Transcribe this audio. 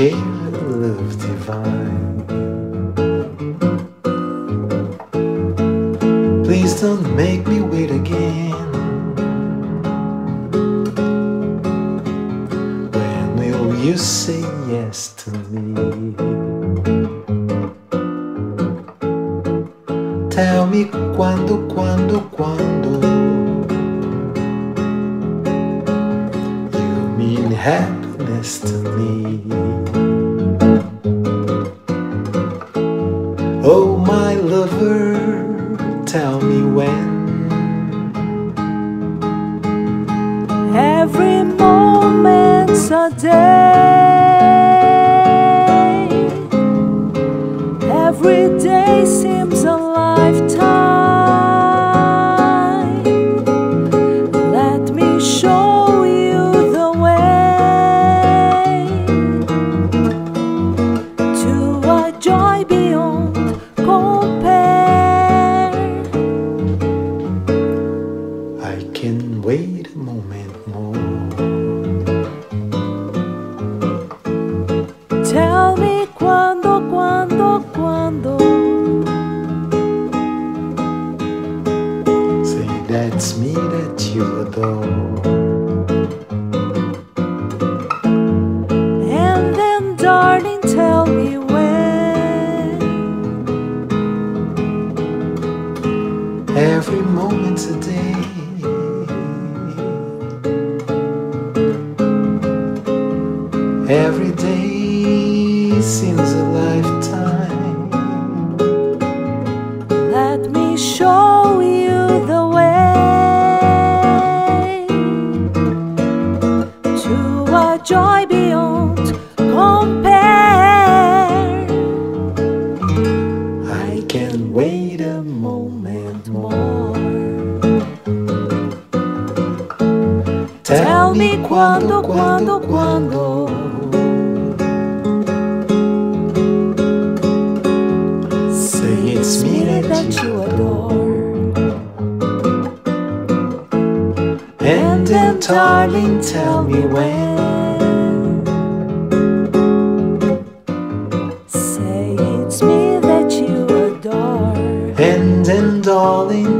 share love divine. Please don't make me wait again. When will you say yes to me? Tell me quando you mean happiness to me. Oh my lover, tell me when. Every moment's a day. Every day seems a lifetime. Let me show you the way to a joy beyond compare. I can wait a moment more. Tell me quando. That's me that you adore. And then darling, tell me when. Every moment's a day. Every day seems a lifetime. Let me show you joy beyond compare. I can wait a moment more. Tell me quando. Say it's me that you adore. And then darling, tell me when. It's me that you adore. And darling,